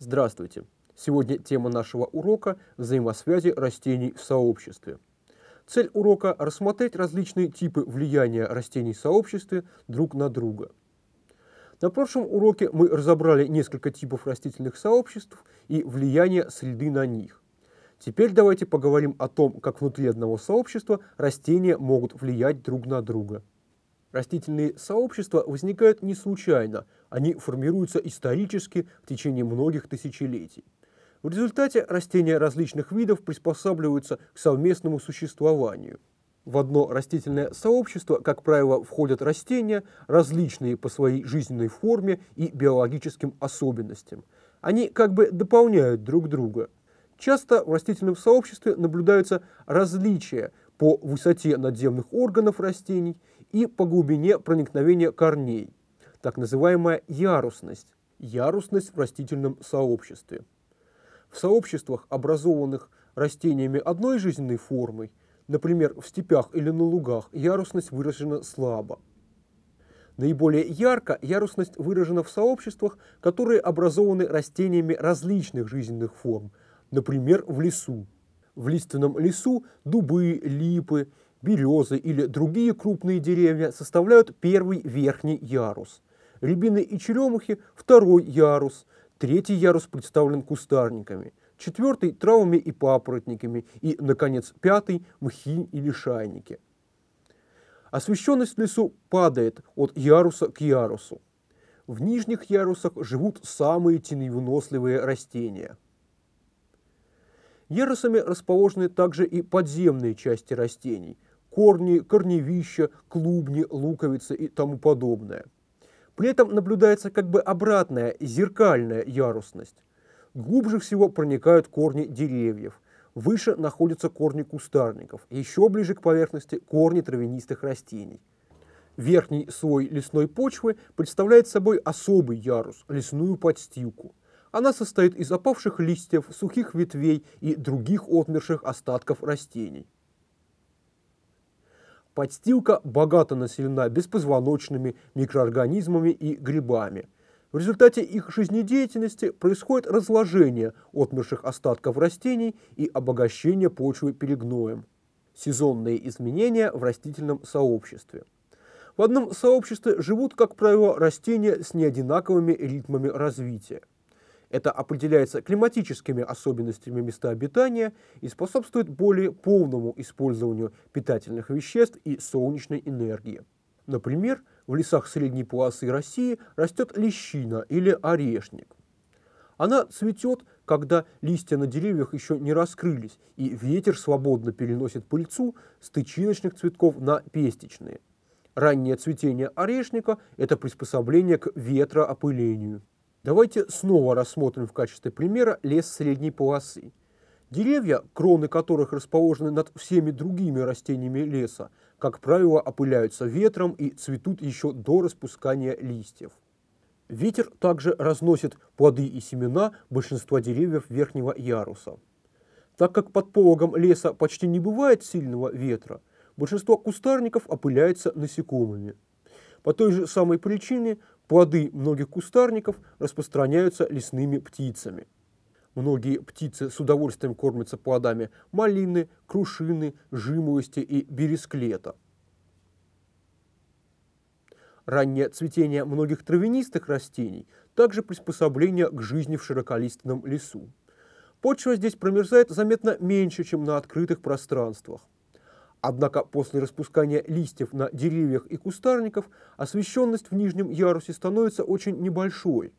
Здравствуйте! Сегодня тема нашего урока – взаимосвязи растений в сообществе. Цель урока – рассмотреть различные типы влияния растений в сообществе друг на друга. На прошлом уроке мы разобрали несколько типов растительных сообществ и влияние среды на них. Теперь давайте поговорим о том, как внутри одного сообщества растения могут влиять друг на друга. Растительные сообщества возникают не случайно, они формируются исторически в течение многих тысячелетий. В результате растения различных видов приспосабливаются к совместному существованию. В одно растительное сообщество, как правило, входят растения, различные по своей жизненной форме и биологическим особенностям. Они как бы дополняют друг друга. Часто в растительном сообществе наблюдаются различия по высоте надземных органов растений и по глубине проникновения корней, так называемая ярусность, ярусность в растительном сообществе. В сообществах, образованных растениями одной жизненной формы, например, в степях или на лугах, ярусность выражена слабо. Наиболее ярко ярусность выражена в сообществах, которые образованы растениями различных жизненных форм, например, в лесу. В лиственном лесу дубы, липы, березы или другие крупные деревья составляют первый верхний ярус. Рябины и черемухи – второй ярус. Третий ярус представлен кустарниками. Четвертый – травами и папоротниками. И, наконец, пятый – мхи или шайники. Освещенность в лесу падает от яруса к ярусу. В нижних ярусах живут самые теневыносливые растения. Ярусами расположены также и подземные части растений – корни, корневища, клубни, луковицы и тому подобное. При этом наблюдается как бы обратная, зеркальная ярусность. Глубже всего проникают корни деревьев, выше находятся корни кустарников, еще ближе к поверхности – корни травянистых растений. Верхний слой лесной почвы представляет собой особый ярус – лесную подстилку. Она состоит из опавших листьев, сухих ветвей и других отмерших остатков растений. Подстилка богато населена беспозвоночными микроорганизмами и грибами. В результате их жизнедеятельности происходит разложение отмерших остатков растений и обогащение почвы перегноем. Сезонные изменения в растительном сообществе. В одном сообществе живут, как правило, растения с неодинаковыми ритмами развития. Это определяется климатическими особенностями места обитания и способствует более полному использованию питательных веществ и солнечной энергии. Например, в лесах средней полосы России растет лещина или орешник. Она цветет, когда листья на деревьях еще не раскрылись, и ветер свободно переносит пыльцу с тычиночных цветков на пестичные. Раннее цветение орешника – это приспособление к ветроопылению. Давайте снова рассмотрим в качестве примера лес средней полосы. Деревья, кроны которых расположены над всеми другими растениями леса, как правило, опыляются ветром и цветут еще до распускания листьев. Ветер также разносит плоды и семена большинства деревьев верхнего яруса. Так как под пологом леса почти не бывает сильного ветра, большинство кустарников опыляется насекомыми. По той же самой причине плоды многих кустарников распространяются лесными птицами. Многие птицы с удовольствием кормятся плодами малины, крушины, жимолости и бересклета. Раннее цветение многих травянистых растений также приспособление к жизни в широколиственном лесу. Почва здесь промерзает заметно меньше, чем на открытых пространствах. Однако после распускания листьев на деревьях и кустарников освещенность в нижнем ярусе становится очень небольшой.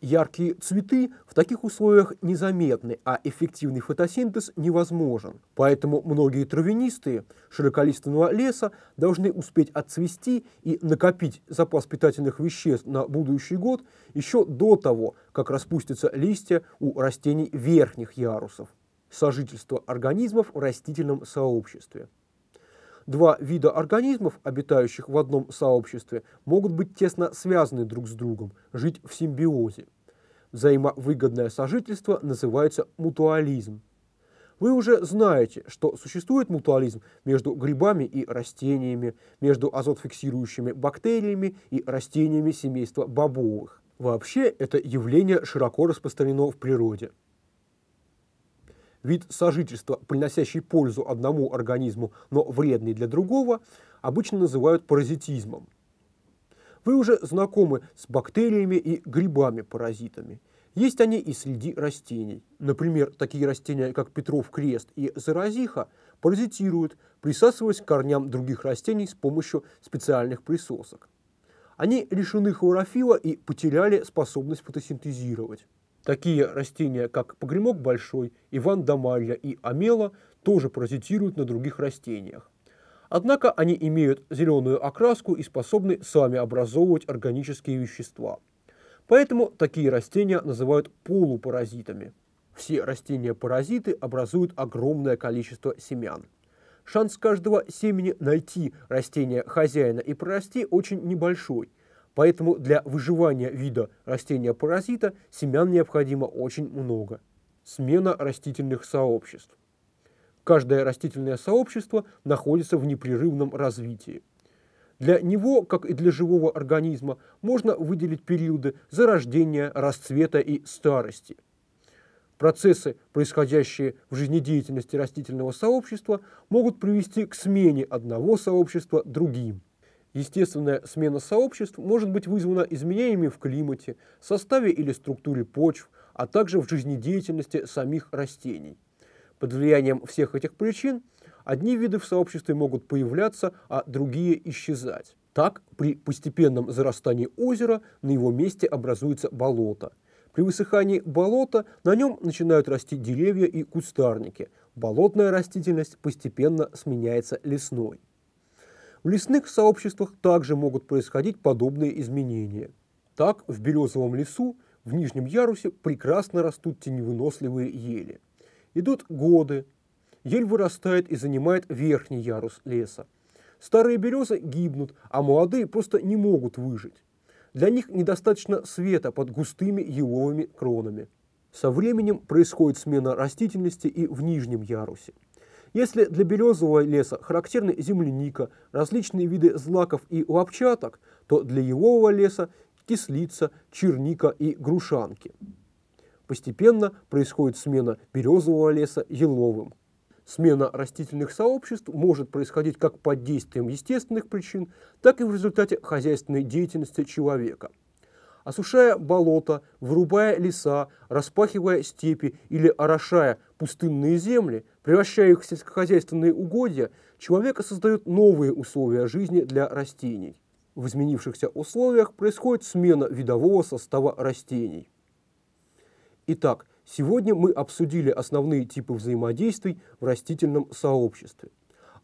Яркие цветы в таких условиях незаметны, а эффективный фотосинтез невозможен. Поэтому многие травянистые широколиственного леса должны успеть отцвести и накопить запас питательных веществ на будущий год еще до того, как распустятся листья у растений верхних ярусов. Сожительство организмов в растительном сообществе. Два вида организмов, обитающих в одном сообществе, могут быть тесно связаны друг с другом, жить в симбиозе. Взаимовыгодное сожительство называется мутуализм. Вы уже знаете, что существует мутуализм между грибами и растениями, между азотфиксирующими бактериями и растениями семейства бобовых. Вообще, это явление широко распространено в природе. Вид сожительства, приносящий пользу одному организму, но вредный для другого, обычно называют паразитизмом. Вы уже знакомы с бактериями и грибами-паразитами. Есть они и среди растений. Например, такие растения, как Петров крест и заразиха, паразитируют, присасываясь к корням других растений с помощью специальных присосок. Они лишены хлорофилла и потеряли способность фотосинтезировать. Такие растения, как погремок большой, Иван да Марья и амела, тоже паразитируют на других растениях. Однако они имеют зеленую окраску и способны сами образовывать органические вещества. Поэтому такие растения называют полупаразитами. Все растения-паразиты образуют огромное количество семян. Шанс каждого семени найти растение хозяина и прорасти очень небольшой. Поэтому для выживания вида растения-паразита семян необходимо очень много. Смена растительных сообществ. Каждое растительное сообщество находится в непрерывном развитии. Для него, как и для живого организма, можно выделить периоды зарождения, расцвета и старости. Процессы, происходящие в жизнедеятельности растительного сообщества, могут привести к смене одного сообщества другим. Естественная смена сообществ может быть вызвана изменениями в климате, составе или структуре почв, а также в жизнедеятельности самих растений. Под влиянием всех этих причин одни виды в сообществе могут появляться, а другие исчезать. Так, при постепенном зарастании озера на его месте образуется болото. При высыхании болота на нем начинают расти деревья и кустарники. Болотная растительность постепенно сменяется лесной. В лесных сообществах также могут происходить подобные изменения. Так, в березовом лесу в нижнем ярусе прекрасно растут теневыносливые ели. Идут годы. Ель вырастает и занимает верхний ярус леса. Старые березы гибнут, а молодые просто не могут выжить. Для них недостаточно света под густыми еловыми кронами. Со временем происходит смена растительности и в нижнем ярусе. Если для березового леса характерны земляника, различные виды злаков и лапчаток, то для елового леса кислица, черника и грушанки. Постепенно происходит смена березового леса еловым. Смена растительных сообществ может происходить как под действием естественных причин, так и в результате хозяйственной деятельности человека. Осушая болота, вырубая леса, распахивая степи или орошая пустынные земли, превращая их в сельскохозяйственные угодья, человек создает новые условия жизни для растений. В изменившихся условиях происходит смена видового состава растений. Итак, сегодня мы обсудили основные типы взаимодействий в растительном сообществе.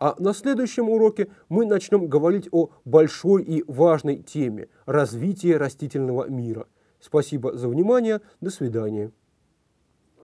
А на следующем уроке мы начнем говорить о большой и важной теме – развития растительного мира. Спасибо за внимание, до свидания.